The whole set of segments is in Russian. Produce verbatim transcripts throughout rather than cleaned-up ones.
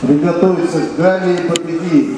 Приготовиться к драме и победе.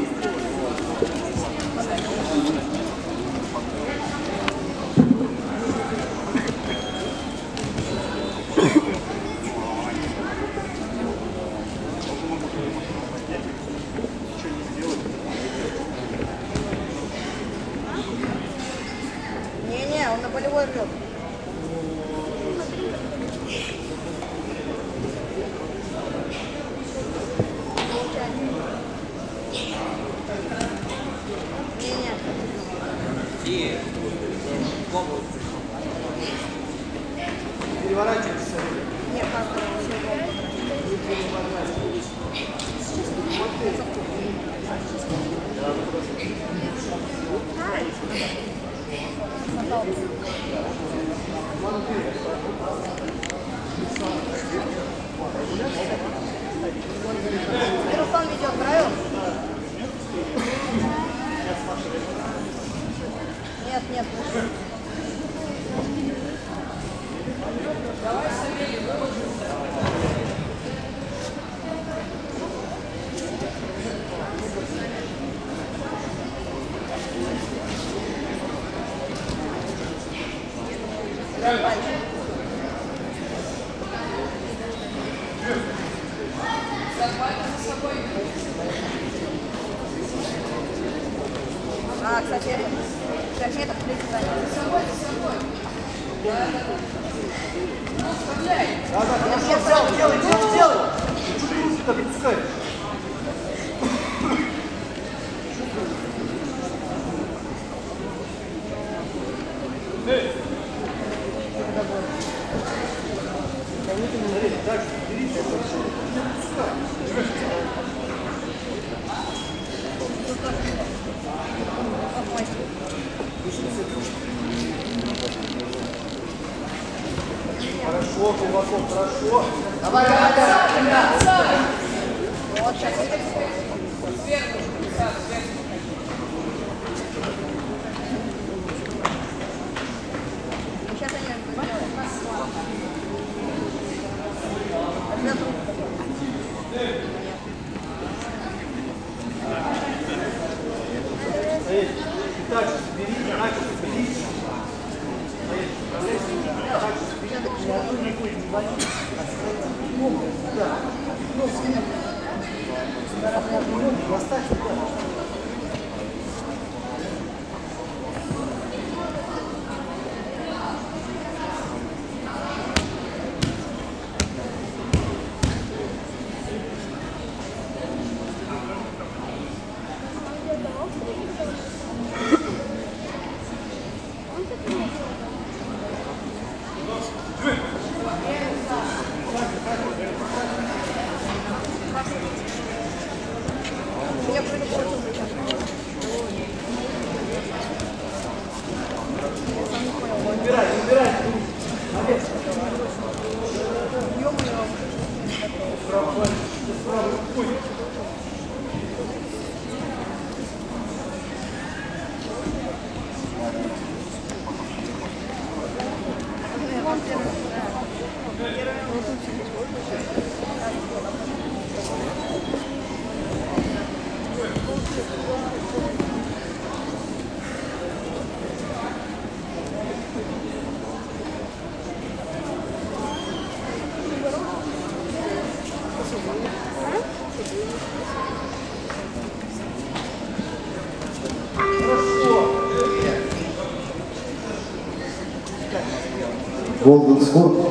Голден Скорт.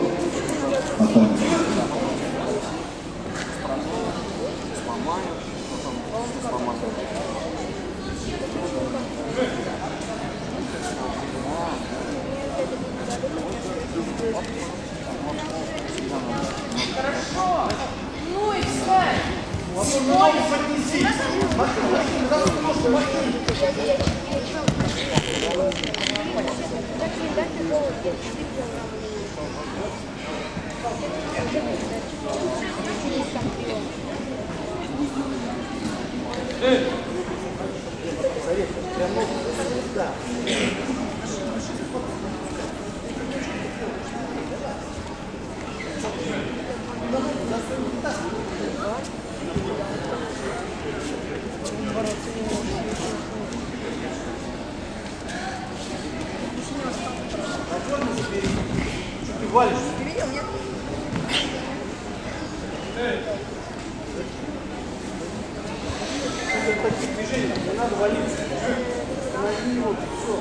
Gracias. движение, не надо валиться. Останови его, все.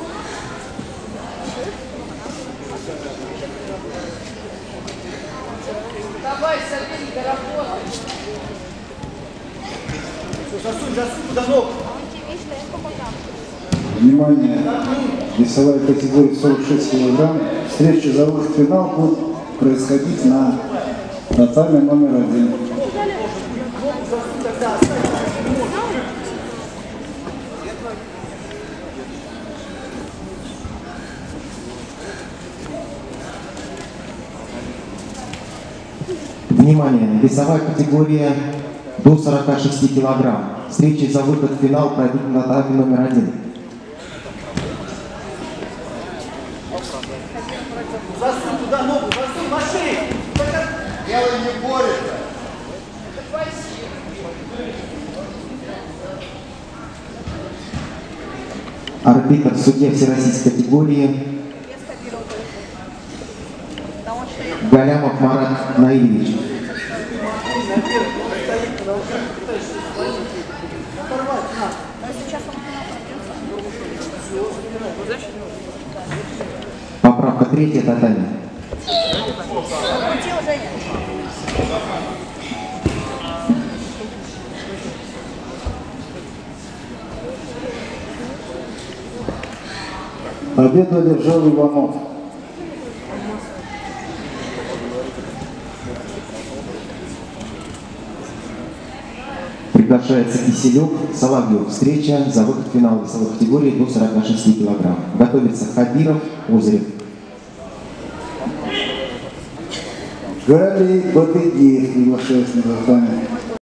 Давай, соперник, доработай. Все, засунь, засунь до ног. Внимание, весовая категория сорок шесть килограмм. Встреча за высший финал будет происходить на татаме номер один. Внимание, весовая категория до сорока шести килограмм. Встреча за выход в финал пройдет на татаме номер один. Засунь туда ногу, засунь на шею. Делай не борется. Арбитр, судья всероссийской категории Галямов Марат Наильевич. Поправка третья, татами. Победу одержал Иванов. Приглашается Киселёв, Соловьёв. Встреча за выход в финал весовой категории до сорока шести килограмм. Готовится Хабиров, Озеров. Гали Батыгиев приглашается на задание.